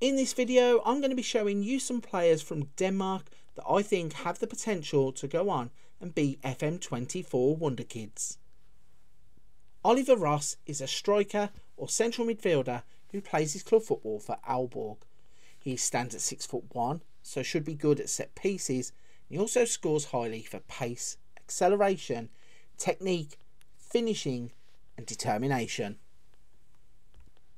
In this video, I'm going to be showing you some players from Denmark that I think have the potential to go on and be FM24 Wonder Kids. Oliver Ross is a striker or central midfielder who plays his club football for Aalborg. He stands at 6'1", so should be good at set pieces. He also scores highly for pace, acceleration, technique, finishing and determination.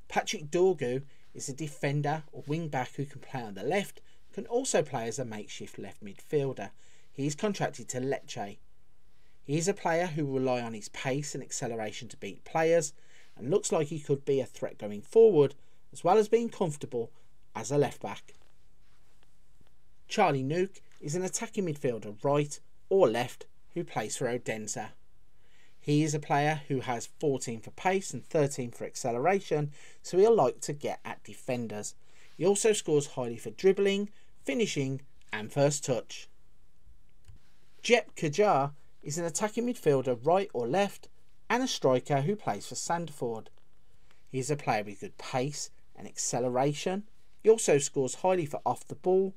Patrick Dorgu is a defender or wing back who can play on the left, can also play as a makeshift left midfielder. He is contracted to Lecce. He is a player who will rely on his pace and acceleration to beat players and looks like he could be a threat going forward as well as being comfortable as a left back. Charly Nouck is an attacking midfielder right or left who plays for Odense. He is a player who has 14 for pace and 13 for acceleration, so he'll like to get at defenders. He also scores highly for dribbling, finishing and first touch. Jeppe Kjaer is an attacking midfielder right or left and a striker who plays for Sandefjord. He is a player with good pace and acceleration. He also scores highly for off the ball,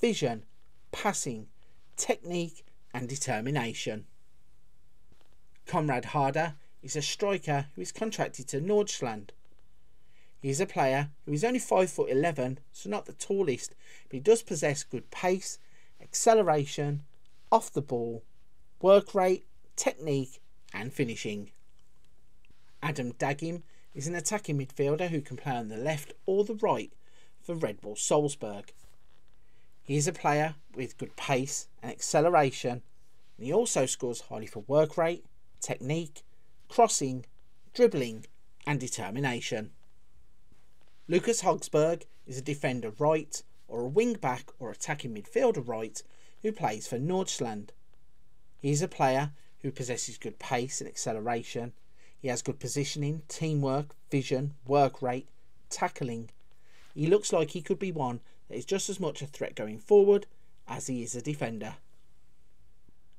vision, passing, technique and determination. Conrad Harder is a striker who is contracted to Nordsjælland. He is a player who is only 5'11", so not the tallest, but he does possess good pace, acceleration, off the ball, work rate, technique and finishing. Adam Daghim is an attacking midfielder who can play on the left or the right for Red Bull Salzburg. He is a player with good pace and acceleration, and he also scores highly for work rate, technique, crossing, dribbling and determination. Lucas Hogsberg is a defender right or a wing back or attacking midfielder right who plays for Nordsjælland. He is a player who possesses good pace and acceleration. He has good positioning, teamwork, vision, work rate, tackling. He looks like he could be one that is just as much a threat going forward as he is a defender.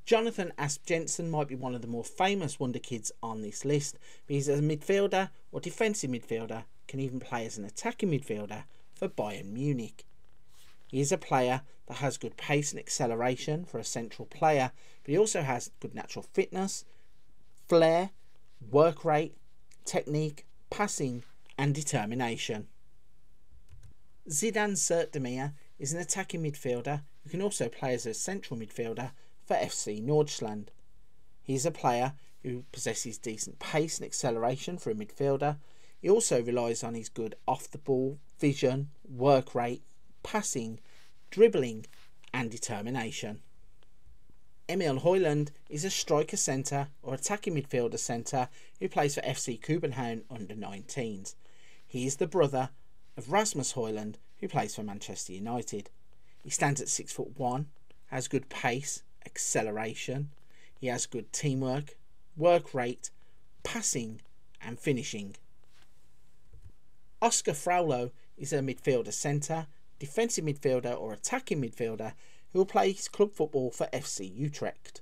Jonathan Asp Jensen might be one of the more famous wonder kids on this list, but he's a midfielder or defensive midfielder, can even play as an attacking midfielder for Bayern Munich. He is a player that has good pace and acceleration for a central player, but he also has good natural fitness, flair, work rate, technique, passing and determination. Zidane Sertdemir is an attacking midfielder who can also play as a central midfielder for FC Nordsjælland. He is a player who possesses decent pace and acceleration for a midfielder. He also relies on his good off the ball, vision, work rate, passing, dribbling and determination. Emil Hojlund is a striker centre or attacking midfielder centre who plays for FC Copenhagen under 19s. He is the brother of Rasmus Hojlund who plays for Manchester United. He stands at 6'1", has good pace, acceleration. He has good teamwork, work rate, passing and finishing. Oscar Fraulo is a midfielder centre, defensive midfielder or attacking midfielder who will play his club football for FC Utrecht.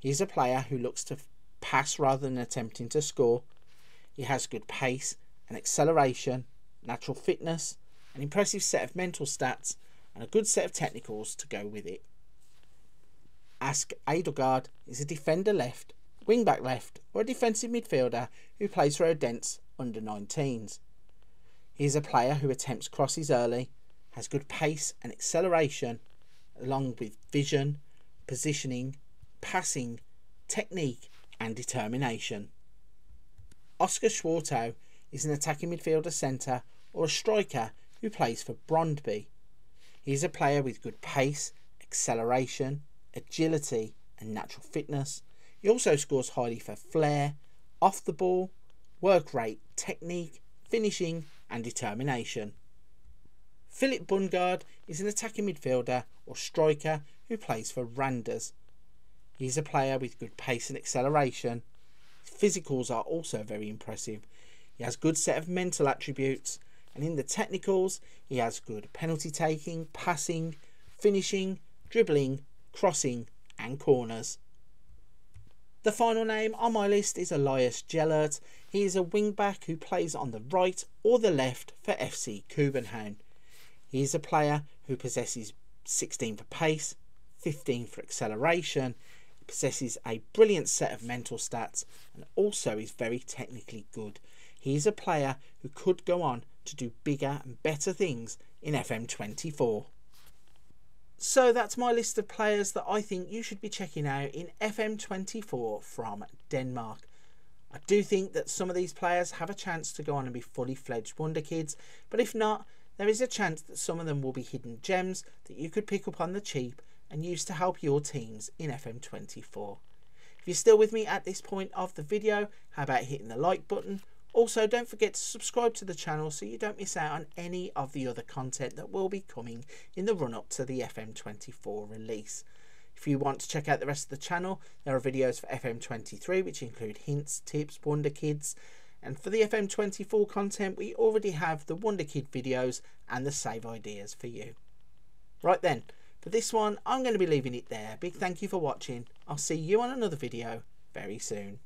He is a player who looks to pass rather than attempting to score. He has good pace and acceleration, natural fitness, an impressive set of mental stats and a good set of technicals to go with it. Aske Adelgaard is a defender left, wing back left or a defensive midfielder who plays for Odense under 19s. He is a player who attempts crosses early, has good pace and acceleration along with vision, positioning, passing, technique and determination. Oscar Schwartu is an attacking midfielder centre or a striker who plays for Brondby. He is a player with good pace, acceleration, agility and natural fitness. He also scores highly for flair, off the ball, work rate, technique, finishing and determination. Filip Bundgaard is an attacking midfielder or striker who plays for Randers. He is a player with good pace and acceleration. His physicals are also very impressive. He has good set of mental attributes and in the technicals he has good penalty taking, passing, finishing, dribbling, crossing and corners. The final name on my list is Elias Jelert. He is a wing back who plays on the right or the left for FC Copenhagen. He is a player who possesses 16 for pace, 15 for acceleration, possesses a brilliant set of mental stats, and also is very technically good. He is a player who could go on to do bigger and better things in FM24. So that's my list of players that I think you should be checking out in FM24 from Denmark. I do think that some of these players have a chance to go on and be fully fledged wonder kids, but if not, there is a chance that some of them will be hidden gems that you could pick up on the cheap and use to help your teams in FM24. If you're still with me at this point of the video, how about hitting the like button? Also, don't forget to subscribe to the channel so you don't miss out on any of the other content that will be coming in the run-up to the FM24 release. If you want to check out the rest of the channel, there are videos for FM23 which include hints, tips, wonder kids, and for the FM24 content we already have the wonder kid videos and the save ideas for you. Right then, for this one I'm going to be leaving it there. Big thank you for watching. I'll see you on another video very soon.